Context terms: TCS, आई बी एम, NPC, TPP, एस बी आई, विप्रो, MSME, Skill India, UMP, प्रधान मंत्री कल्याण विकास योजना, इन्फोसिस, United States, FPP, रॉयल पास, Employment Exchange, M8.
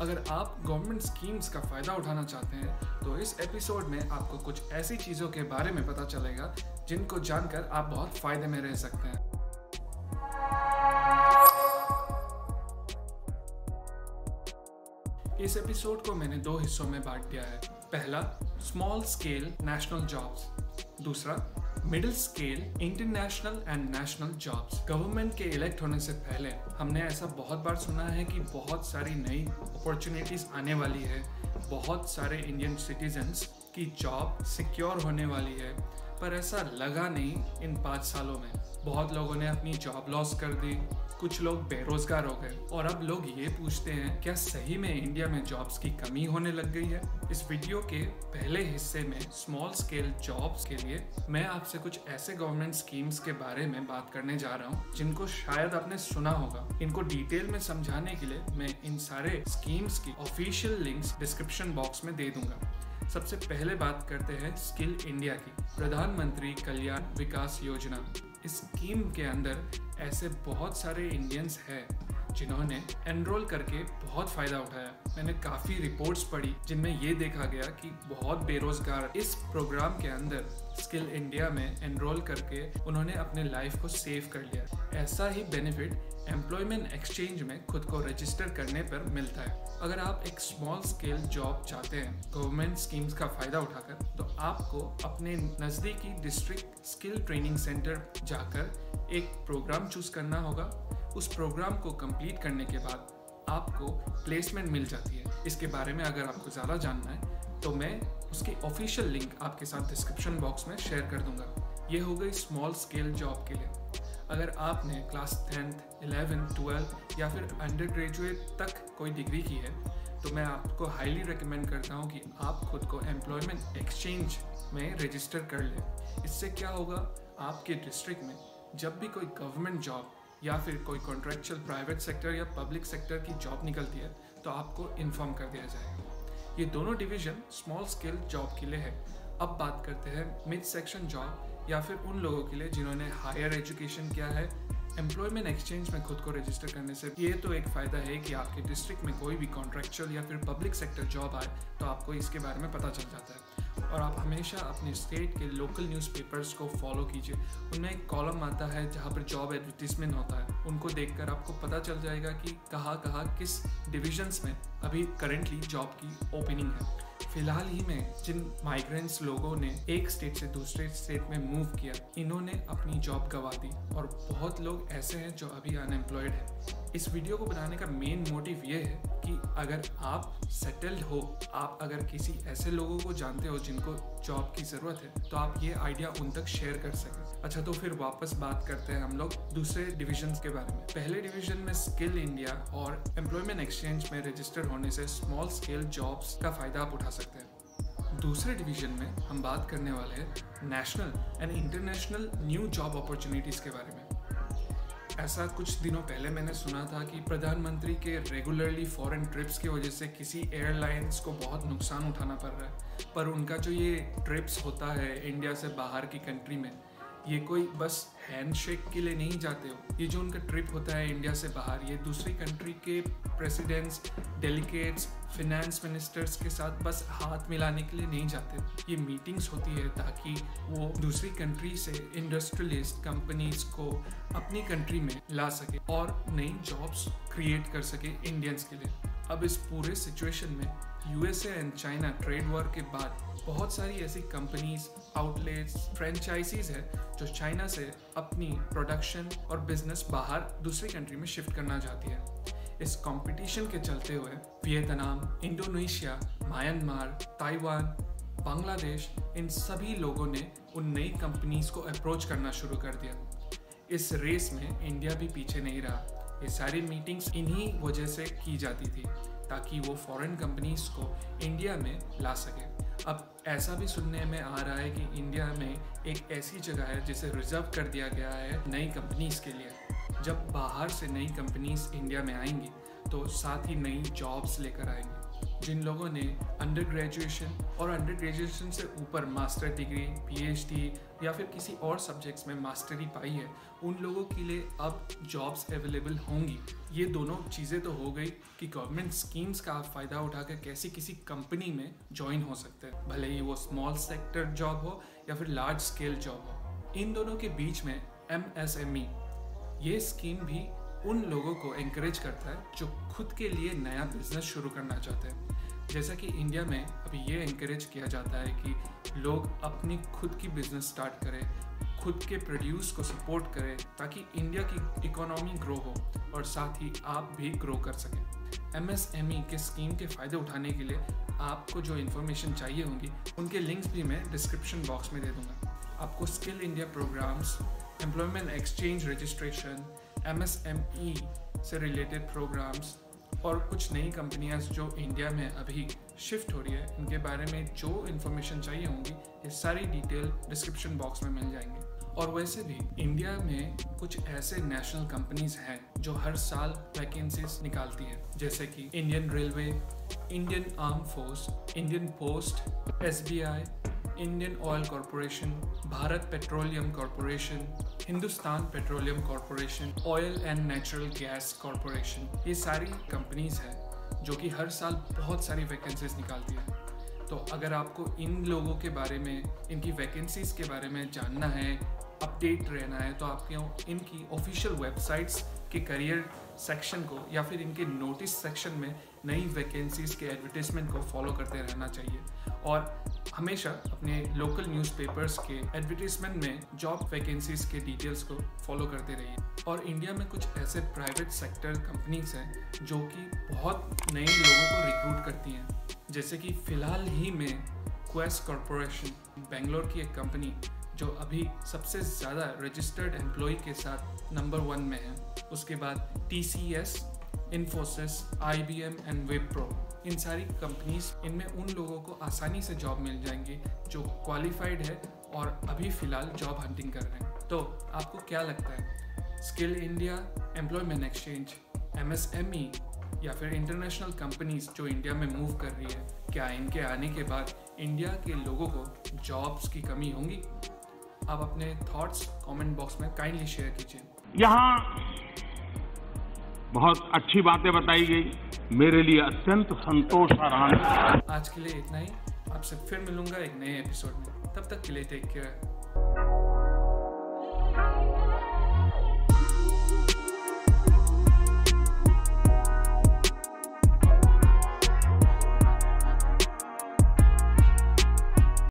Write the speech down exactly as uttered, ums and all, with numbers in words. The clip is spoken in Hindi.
अगर आप गवर्नमेंट स्कीम्स का फ़ायदा उठाना चाहते हैं तो इस एपिसोड में आपको कुछ ऐसी चीज़ों के बारे में पता चलेगा जिनको जानकर आप बहुत फ़ायदे में रह सकते हैं। इस एपिसोड को मैंने दो हिस्सों में बांट दिया है। पहला, स्मॉल स्केल नेशनल जॉब्स। दूसरा, middle scale international and national jobs. Government के इलेक्ट होने से पहले हमने ऐसा बहुत बार सुना है कि बहुत सारी नई अपॉर्चुनिटीज़ आने वाली है, बहुत सारे इंडियन सिटीजन्स की जॉब सिक्योर होने वाली है, पर ऐसा लगा नहीं। इन पाँच सालों में बहुत लोगों ने अपनी जॉब लॉस कर दी, कुछ लोग बेरोजगार हो गए और अब लोग ये पूछते हैं, क्या सही में इंडिया में जॉब्स की कमी होने लग गई है? इस वीडियो के पहले हिस्से में स्मॉल स्केल जॉब्स के लिए मैं आपसे कुछ ऐसे गवर्नमेंट स्कीम्स के बारे में बात करने जा रहा हूँ जिनको शायद आपने सुना होगा। इनको डिटेल में समझाने के लिए मैं इन सारे स्कीम्स की ऑफिशियल लिंक्स डिस्क्रिप्शन बॉक्स में दे दूंगा। सबसे पहले बात करते हैं स्किल इंडिया की, प्रधान मंत्री कल्याण विकास योजना। इस स्कीम के अंदर ऐसे बहुत सारे इंडियंस हैं जिन्होंने एनरोल करके बहुत फ़ायदा उठाया। मैंने काफ़ी रिपोर्ट्स पढ़ी जिनमें ये देखा गया कि बहुत बेरोजगार इस प्रोग्राम के अंदर स्किल इंडिया में एनरोल करके उन्होंने अपने लाइफ को सेव कर लिया। ऐसा ही बेनिफिट एम्प्लॉयमेंट एक्सचेंज में खुद को रजिस्टर करने पर मिलता है। अगर आप एक स्मॉल स्केल जॉब चाहते हैं गवर्नमेंट स्कीम्स का फ़ायदा उठाकर, तो आपको अपने नज़दीकी डिस्ट्रिक्ट स्किल ट्रेनिंग सेंटर जाकर एक प्रोग्राम चूज़ करना होगा। उस प्रोग्राम को कंप्लीट करने के बाद आपको प्लेसमेंट मिल जाती है। इसके बारे में अगर आपको ज़्यादा जानना है तो मैं उसकी ऑफिशियल लिंक आपके साथ डिस्क्रिप्शन बॉक्स में शेयर कर दूंगा। ये हो गई स्मॉल स्केल जॉब के लिए। अगर आपने क्लास टेंथ, इलेवेंथ, ट्वेल्थ या फिर अंडर ग्रेजुएट तक कोई डिग्री की है तो मैं आपको हाईली रिकमेंड करता हूँ कि आप खुद को एम्प्लॉयमेंट एक्सचेंज में रजिस्टर कर लें। इससे क्या होगा, आपके डिस्ट्रिक्ट में जब भी कोई गवर्नमेंट जॉब या फिर कोई कॉन्ट्रेक्चुअल प्राइवेट सेक्टर या पब्लिक सेक्टर की जॉब निकलती है तो आपको इन्फॉर्म कर दिया जाएगा। ये दोनों डिवीज़न स्मॉल स्केल जॉब के लिए है। अब बात करते हैं मिड सेक्शन जॉब या फिर उन लोगों के लिए जिन्होंने हायर एजुकेशन किया है। एम्प्लॉयमेंट एक्सचेंज में खुद को रजिस्टर करने से ये तो एक फ़ायदा है कि आपके डिस्ट्रिक्ट में कोई भी कॉन्ट्रेक्चुअल या फिर पब्लिक सेक्टर जॉब आए तो आपको इसके बारे में पता चल जाता है। और आप हमेशा अपने स्टेट के लोकल न्यूज़पेपर्स को फॉलो कीजिए। उनमें एक कॉलम आता है जहाँ पर जॉब एडवर्टीजमेंट होता है। उनको देखकर आपको पता चल जाएगा कि कहाँ कहाँ किस डिविजन्स में अभी करेंटली जॉब की ओपनिंग है। फिलहाल ही में जिन माइग्रेंट्स लोगों ने एक स्टेट से दूसरे स्टेट में मूव किया, इन्होंने अपनी जॉब गंवा दी और बहुत लोग ऐसे हैं जो अभी अनएम्प्लॉयड हैं। इस वीडियो को बनाने का मेन मोटिव ये है कि अगर आप सेटल्ड हो, आप अगर किसी ऐसे लोगों को जानते हो जिनको जॉब की ज़रूरत है तो आप ये आइडिया उन तक शेयर कर सकें। अच्छा, तो फिर वापस बात करते हैं हम लोग दूसरे डिविजन्स के बारे में। पहले डिवीज़न में स्किल इंडिया और एम्प्लॉयमेंट एक्सचेंज में रजिस्टर होने से स्मॉल स्केल जॉब्स का फ़ायदा आप उठा सकते हैं। दूसरे डिवीज़न में हम बात करने वाले हैं national and international new job opportunities के बारे में। ऐसा कुछ दिनों पहले मैंने सुना था कि प्रधानमंत्री के रेगुलरली फॉरेन ट्रिप्स की वजह से किसी एयरलाइंस को बहुत नुकसान उठाना पड़ रहा है, पर उनका जो ये ट्रिप्स होता है इंडिया से बाहर की कंट्री में, ये कोई बस हैंडशेक के लिए नहीं जाते हो। ये जो उनका ट्रिप होता है इंडिया से बाहर, ये दूसरी कंट्री के प्रेसिडेंट्स, डेलीगेट्स, फिनेंस मिनिस्टर्स के साथ बस हाथ मिलाने के लिए नहीं जाते। ये मीटिंग्स होती है ताकि वो दूसरी कंट्री से इंडस्ट्रियलिस्ट कंपनीज को अपनी कंट्री में ला सके और नई जॉब्स क्रिएट कर सके इंडियंस के लिए। अब इस पूरे सिचुएशन में U S A and China trade war के बाद बहुत सारी ऐसी कंपनीज, आउटलेट्स, फ्रेंचाइजीज हैं जो चाइना से अपनी प्रोडक्शन और बिजनेस बाहर दूसरी कंट्री में शिफ्ट करना चाहती है। इस कंपटीशन के चलते हुए Vietnam, Indonesia, Myanmar, Taiwan, Bangladesh, इन सभी लोगों ने उन नई कंपनीज को अप्रोच करना शुरू कर दिया। इस रेस में इंडिया भी पीछे नहीं रहा। ये सारी मीटिंग्स इन्हीं वजह से की जाती थी ताकि वो फॉरेन कंपनीज को इंडिया में ला सके। अब ऐसा भी सुनने में आ रहा है कि इंडिया में एक ऐसी जगह है जिसे रिजर्व कर दिया गया है नई कंपनीज़ के लिए। जब बाहर से नई कंपनीज़ इंडिया में आएंगी तो साथ ही नई जॉब्स लेकर आएंगी। जिन लोगों ने अंडर ग्रेजुएशन और अंडर ग्रेजुएशन से ऊपर मास्टर डिग्री, पीएचडी या फिर किसी और सब्जेक्ट्स में मास्टरी पाई है, उन लोगों के लिए अब जॉब्स अवेलेबल होंगी। ये दोनों चीज़ें तो हो गई कि गवर्नमेंट स्कीम्स का आप फ़ायदा उठाकर कैसे किसी कंपनी में ज्वाइन हो सकते हैं, भले ही वो स्मॉल सेक्टर जॉब हो या फिर लार्ज स्केल जॉब हो। इन दोनों के बीच में एम एस एम ई ये स्कीम भी उन लोगों को एंकरेज करता है जो खुद के लिए नया बिजनेस शुरू करना चाहते हैं। जैसा कि इंडिया में अभी ये एंकरेज किया जाता है कि लोग अपनी खुद की बिजनेस स्टार्ट करें, खुद के प्रोड्यूस को सपोर्ट करें, ताकि इंडिया की इकोनॉमी ग्रो हो और साथ ही आप भी ग्रो कर सकें। एम एस एम ई के स्कीम के फ़ायदे उठाने के लिए आपको जो इन्फॉर्मेशन चाहिए होंगी उनके लिंक्स भी मैं डिस्क्रिप्शन बॉक्स में दे दूँगा। आपको skill India programs, employment exchange registration, M S M E से रिलेटेड प्रोग्राम्स और कुछ नई कंपनियां जो इंडिया में अभी शिफ्ट हो रही है, उनके बारे में जो इन्फॉर्मेशन चाहिए होंगी ये सारी डिटेल डिस्क्रिप्शन बॉक्स में मिल जाएंगे। और वैसे भी इंडिया में कुछ ऐसे नेशनल कंपनीज हैं जो हर साल वैकेंसीज निकालती हैं, जैसे कि Indian railway, Indian arm force, Indian post, एस बी आई, Indian oil corporation, Bharat petroleum corporation, Hindustan petroleum corporation, oil and natural gas corporation. ये सारी कंपनीज हैं जो कि हर साल बहुत सारी वैकेंसीज निकालती हैं। तो अगर आपको इन लोगों के बारे में, इनकी वैकेंसीज के बारे में जानना है, अपडेट रहना है, तो आपको इनकी ऑफिशियल वेबसाइट्स के करियर सेक्शन को या फिर इनके नोटिस सेक्शन में नई वैकेंसीज के एडवर्टाइजमेंट को फॉलो करते रहना चाहिए और हमेशा अपने लोकल न्यूज़पेपर्स के एडवर्टाइजमेंट में जॉब वैकेंसीज के डिटेल्स को फॉलो करते रहिए। और इंडिया में कुछ ऐसे प्राइवेट सेक्टर कंपनीज हैं जो कि बहुत नए लोगों को रिक्रूट करती हैं, जैसे कि फ़िलहाल ही में क्वेस्ट कॉरपोरेशन, बेंगलोर की एक कंपनी जो अभी सबसे ज़्यादा रजिस्टर्ड एम्प्लॉय के साथ नंबर वन में है। उसके बाद T C S, इन्फोसिस, आई बी एम and विप्रो, इन सारी कंपनीज, इनमें उन लोगों को आसानी से जॉब मिल जाएंगी जो क्वालिफाइड है और अभी फ़िलहाल जॉब हंटिंग कर रहे हैं। तो आपको क्या लगता है, skill India, employment exchange, M S M E या फिर इंटरनेशनल कंपनीज जो इंडिया में मूव कर रही है, क्या इनके आने के बाद इंडिया के लोगों को जॉब्स की कमी होंगी? आप अपने थॉट्स कमेंट बॉक्स में काइंडली शेयर कीजिए। यहाँ बहुत अच्छी बातें बताई गई, मेरे लिए अत्यंत संतोष आ रहा है। आज के लिए इतना ही, आपसे फिर मिलूंगा एक नए एपिसोड में। तब तक के लिए टेक केयर।